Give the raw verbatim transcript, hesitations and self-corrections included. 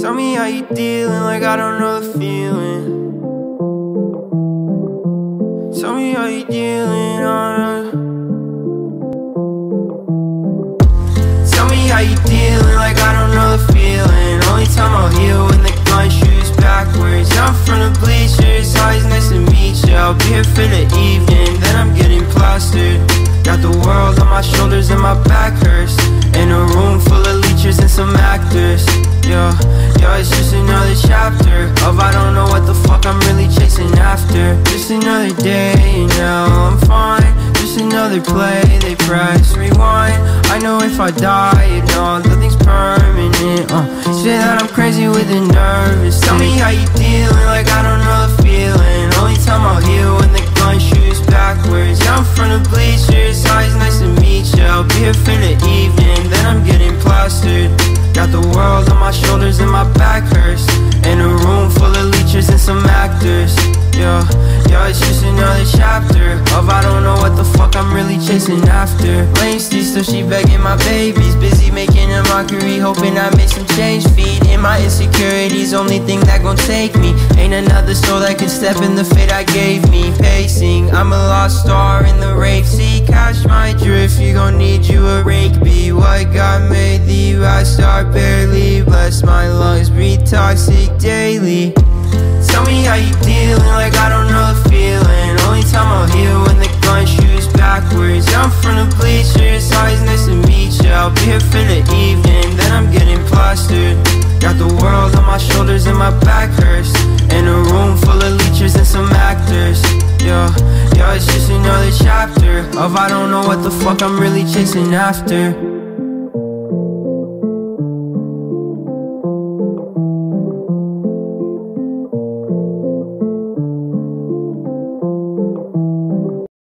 Tell me how you dealing, like I don't know the feeling. Tell me how you dealing, uh. Tell me how you dealing, like I don't know the feeling. Only time I'll heal when the gun shoots backwards. I'm from the bleachers, always nice to meet you. I'll be here for the evening, then I'm getting plastered. Got the world on my shoulders and my back hurts. In a room full of leechers and some actors. Yeah, yeah, it's just another chapter of I don't know what the fuck I'm really chasing after. Just another day, and now I'm fine. Just another play, they press rewind. I know if I die, you know, nothing's permanent. uh, Say that I'm crazy with the nervous. Tell me how you dealing, like I don't know the feeling. Only time I'll heal when the gun shoots backwards. Yeah, I'm from the bleachers, always nice to meet ya. I'll be here for the evening, then I'm getting plastered. Got the world on my shoulders and my back hurts. In a room full of leechers and some actors. Yeah, yeah, it's just another chapter of I don't know what the fuck I'm really chasing after. Lane street, so she begging my babies. Busy making a mockery, hoping I make some change. Feed in my insecurities, only thing that gon' take me. Ain't another soul that can step in the fit I gave me. Pacing, I'm a lost star in the rave. See, catch my drift, you gon' need you a rake. Be what God made thee, rock star barely. Bless my lungs, breathe toxic daily. Tell me how you dealing, like I don't know the feeling. Only time I'll heal when the gun shoots backwards. Yeah, I'm from the bleachers, always nice to meet ya. I'll be here for the evening, then I'm getting plastered. Got the world on my shoulders and my back hurts. In a room full of leechers and some actors. Yeah, yeah, it's just another chapter of I don't know what the fuck I'm really chasing after.